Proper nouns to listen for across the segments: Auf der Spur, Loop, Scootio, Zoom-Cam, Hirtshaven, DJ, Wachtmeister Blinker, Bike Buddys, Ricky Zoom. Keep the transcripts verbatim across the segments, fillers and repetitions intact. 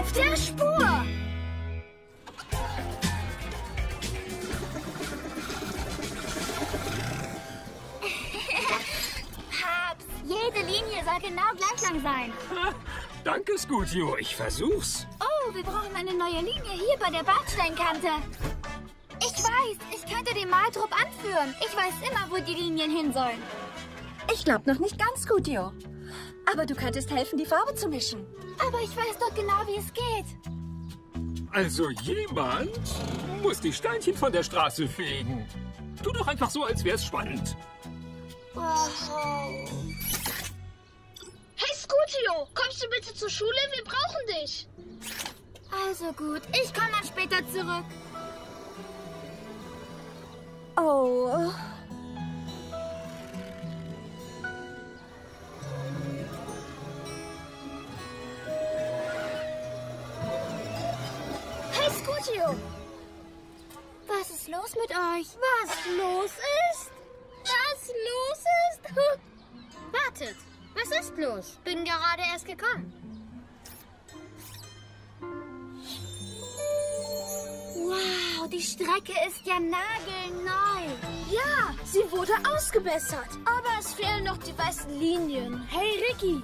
auf der Spur. Jede Linie soll genau gleich lang sein. Ha, danke, Scootio. Ich versuch's. Oh, wir brauchen eine neue Linie hier bei der Badsteinkante. Ich weiß, ich könnte den Maltrupp anführen. Ich weiß immer, wo die Linien hin sollen. Ich glaub noch nicht ganz, Scootio. Aber du könntest helfen, die Farbe zu mischen. Aber ich weiß doch genau, wie es geht. Also jemand muss die Steinchen von der Straße fegen. Tu doch einfach so, als wär's spannend. Wow. Hey, Scootio, kommst du bitte zur Schule? Wir brauchen dich. Also gut, ich komme dann später zurück. Oh. Hey, Scootio. Was ist los mit euch? Was los ist? Was los ist? Wartet, was ist los? Bin gerade erst gekommen. Wow, die Strecke ist ja nagelneu. Ja, sie wurde ausgebessert. Aber es fehlen noch die weißen Linien. Hey, Ricky.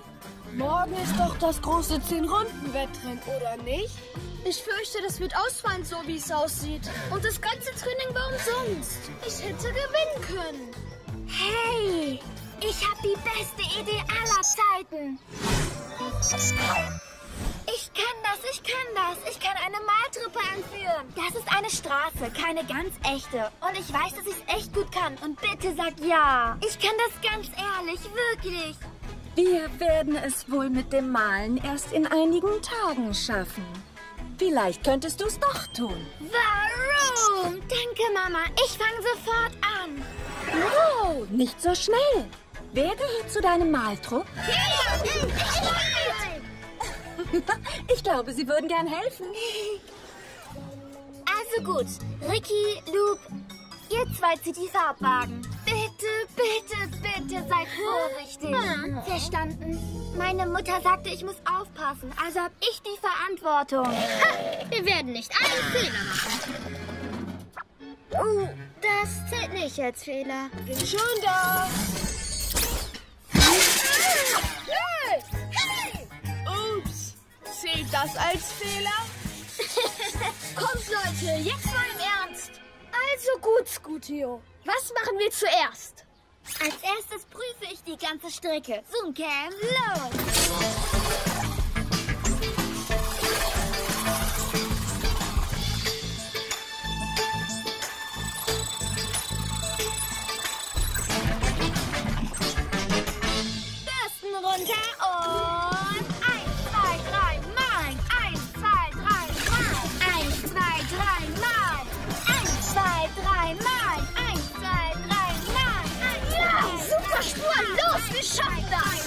Morgen ist doch das große zehn-Runden-Wettrennen, oder nicht? Ich fürchte, das wird ausfallen, so wie es aussieht. Und das ganze Training war umsonst. Ich hätte gewinnen können. Hey, ich habe die beste Idee aller Zeiten. Ich kann das, ich kann das. Ich kann eine Maltruppe anführen. Das ist eine Straße, keine ganz echte. Und ich weiß, dass ich es echt gut kann. Und bitte sag ja. Ich kann das ganz ehrlich, wirklich. Wir werden es wohl mit dem Malen erst in einigen Tagen schaffen. Vielleicht könntest du es doch tun. Warum? Danke, Mama. Ich fange sofort an. Oh, nicht so schnell. Wer gehört zu deinem Maltrupp? Ich glaube, sie würden gern helfen. Also gut. Ricky, Loop, ihr zwei zieht die Farbwagen. Bitte, bitte, bitte seid vorsichtig. Hm. Verstanden? Meine Mutter sagte, ich muss aufpassen, also habe ich die Verantwortung. Ha, wir werden nicht einen Fehler machen. Uh, das zählt nicht als Fehler. Bin schon da. Hey. Hey. Ups, zählt das als Fehler? Kommt, Leute, jetzt mal im Ernst. Also gut, Scootio. Was machen wir zuerst? Als erstes prüfe ich die ganze Strecke. Zoom-Cam, los! Bürsten runter und eins, zwei, drei, malen! eins, zwei, drei, malen! eins, zwei, drei, malen! eins, zwei, drei, malen! Los, wir schaffen das!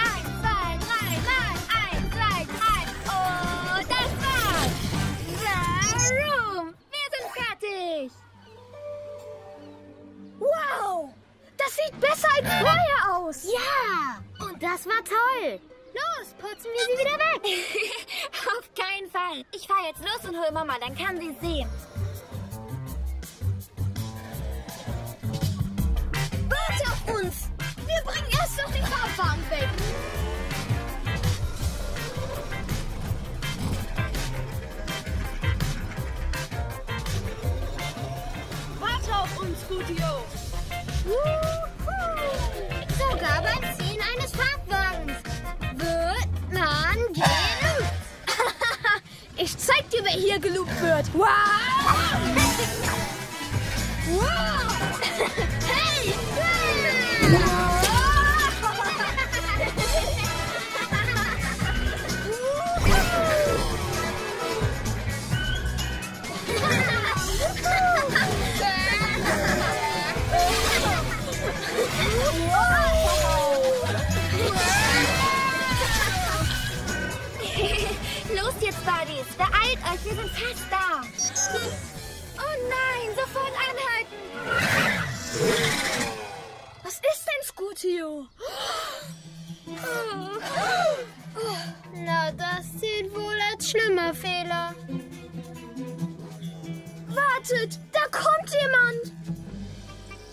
eins, zwei, drei, mal! eins, zwei, drei, und das war's! Warum? Wir sind fertig! Wow! Das sieht besser als vorher aus! Ja! Und das war toll! Los, putzen wir sie wieder weg! Auf keinen Fall! Ich fahr jetzt los und hol Mama, dann kann sie sehen. Warte auf uns! Wir bringen erst noch den Farbwagen weg. Warte auf uns, Scootio. Sogar beim Ziehen eines Farbwagens wird man geloopt. Ich zeig dir, wer hier geloopt wird. Wow! Wow! Hey! Hey! Los jetzt, Buddies. Beeilt euch, wir sind fast da. Oh nein, sofort anhalten. Was ist denn, Scootio? Oh. Oh. Na, das zählt wohl als schlimmer Fehler. Wartet, da kommt jemand.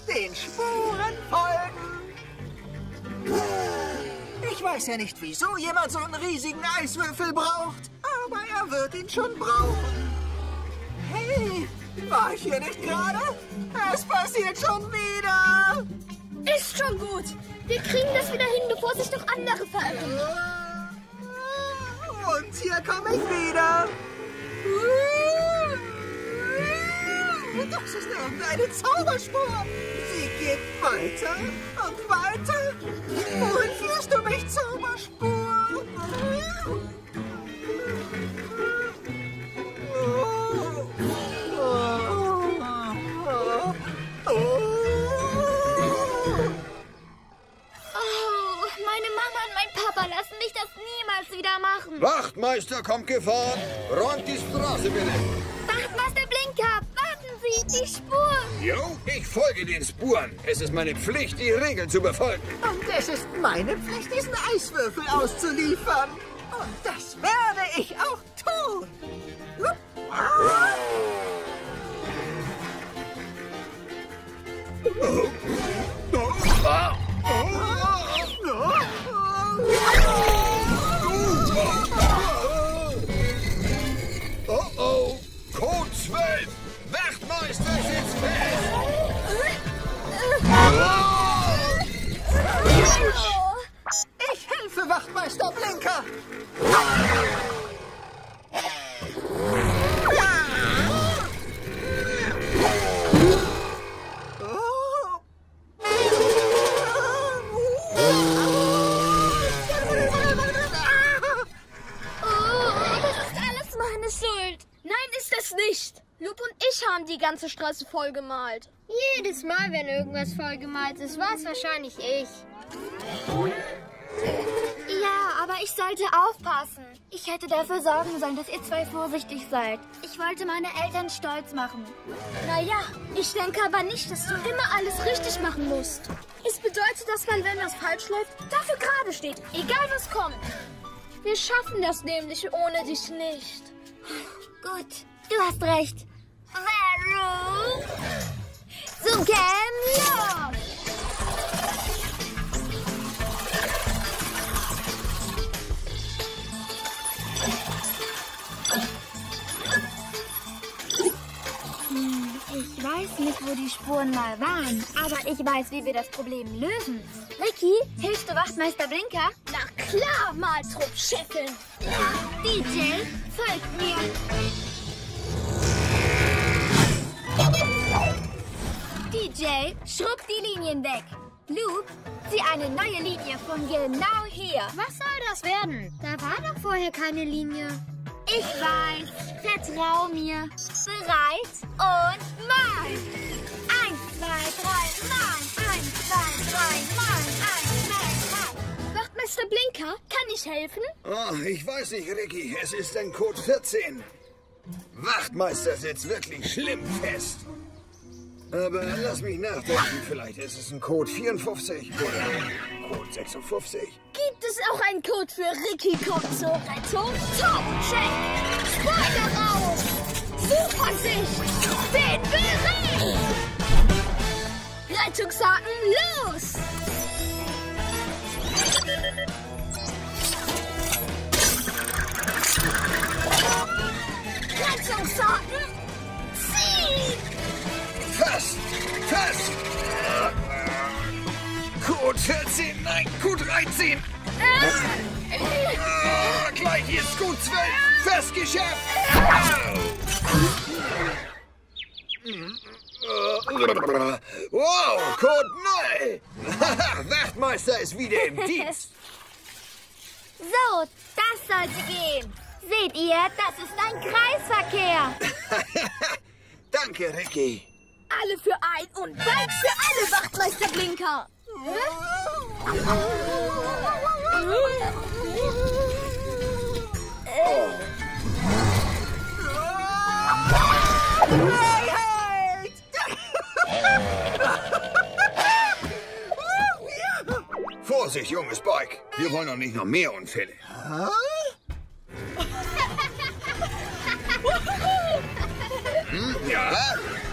Den Spuren folgen. Ich weiß ja nicht, wieso jemand so einen riesigen Eiswürfel braucht, aber er wird ihn schon brauchen. Hey, war ich hier nicht gerade? Es passiert schon wieder. Ist schon gut. Wir kriegen das wieder hin, bevor sich noch andere verirren. Und hier komme ich wieder. Das ist irgendeine Zauberspur. Sie geht weiter und weiter. Wohin führst du mich, Zauberspur? Lassen mich das niemals wieder machen. Wachtmeister kommt gefahren. Räumt die Straße bitte. Wachtmeister Blinker, warten Sie, die Spuren. Jo, ich folge den Spuren. Es ist meine Pflicht, die Regeln zu befolgen. Und es ist meine Pflicht, diesen Eiswürfel auszuliefern. Und das werde ich auch tun. Oh. Oh. Oh. Oh-oh! Code zwölf! Wachtmeister sitzt fest! Ich helfe, Wachtmeister Blinker! Die ganze Straße vollgemalt. Jedes Mal, wenn irgendwas vollgemalt ist, war es wahrscheinlich ich. Ja, aber ich sollte aufpassen. Ich hätte dafür sorgen sollen, dass ihr zwei vorsichtig seid. Ich wollte meine Eltern stolz machen. Naja, ich denke aber nicht, dass du immer alles richtig machen musst. Es bedeutet, dass man, wenn was falsch läuft, dafür gerade steht, egal was kommt. Wir schaffen das nämlich ohne dich nicht. Gut, du hast recht. Warum? Zoom-Cam, los! Hm, ich weiß nicht, wo die Spuren mal waren, aber ich weiß, wie wir das Problem lösen. Ricky, hilfst du Wachtmeister Blinker? Na klar, Maltrupp scheffeln! D J, folgt mir! D J, schrub die Linien weg. Loop, zieh eine neue Linie von genau hier. Was soll das werden? Da war doch vorher keine Linie. Ich weiß. Vertrau mir. Bereit und mal. Eins, zwei, drei, mal. Eins, zwei, drei, mal. Eins, zwei, drei. Wachtmeister Blinker, kann ich helfen? Oh, ich weiß nicht, Ricky. Es ist ein Code vierzehn. Wachtmeister sitzt wirklich schlimm fest. Aber lass mich nachdenken, vielleicht ist es ein Code vierundfünfzig oder Code sechsundfünfzig. Gibt es auch einen Code für Ricky kommt zur Rettung? Top, check! Spoiler raus! Supersicht! Den Bericht! Rettungshaken los! Rettungshaken! Sieg! Fast! Fast! Code vierzehn, nein, Code dreizehn! Ah, gleich hier ist Code zwölf! Festgeschäft! Wow, Code null! Wachtmeister ist wieder im Dienst! So, das sollte gehen! Seht ihr, das ist ein Kreisverkehr! Danke, Ricky! Alle für ein und bald für alle, Wachtmeister Blinker! Hey, hey! Vorsicht, junges Bike! Wir wollen doch nicht noch mehr Unfälle. Ja,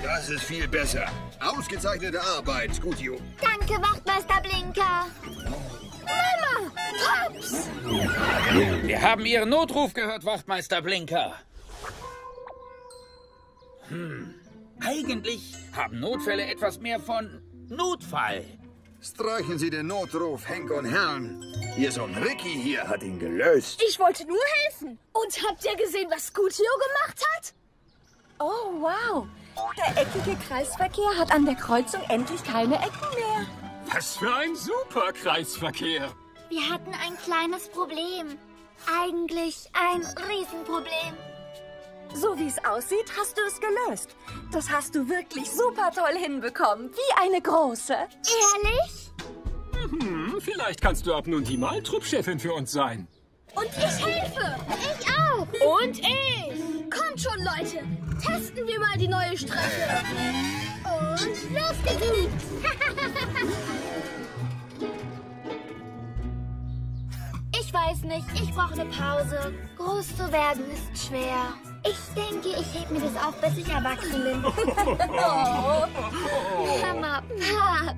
das ist viel besser. Ausgezeichnete Arbeit, Scutio. Danke, Wachtmeister Blinker. Mama! Pops! Wir haben Ihren Notruf gehört, Wachtmeister Blinker. Hm. Eigentlich haben Notfälle etwas mehr von Notfall. Streichen Sie den Notruf, Henk und Herrn. Ihr Sohn Ricky hier hat ihn gelöst. Ich wollte nur helfen. Und habt ihr gesehen, was Scutio gemacht hat? Oh, wow. Der eckige Kreisverkehr hat an der Kreuzung endlich keine Ecken mehr. Was für ein super Kreisverkehr. Wir hatten ein kleines Problem. Eigentlich ein Riesenproblem. So wie es aussieht, hast du es gelöst. Das hast du wirklich super toll hinbekommen. Wie eine große. Ehrlich? Hm, vielleicht kannst du ab nun die mal Truppchefin für uns sein. Und ich helfe. Ich auch. Und ich. Kommt schon, Leute. Testen wir mal die neue Strecke. Und los geht's. Ich weiß nicht. Ich brauche eine Pause. Groß zu werden ist schwer. Ich denke, ich heb mir das auf, bis ich erwachsen bin. Oh. Mama, Pap,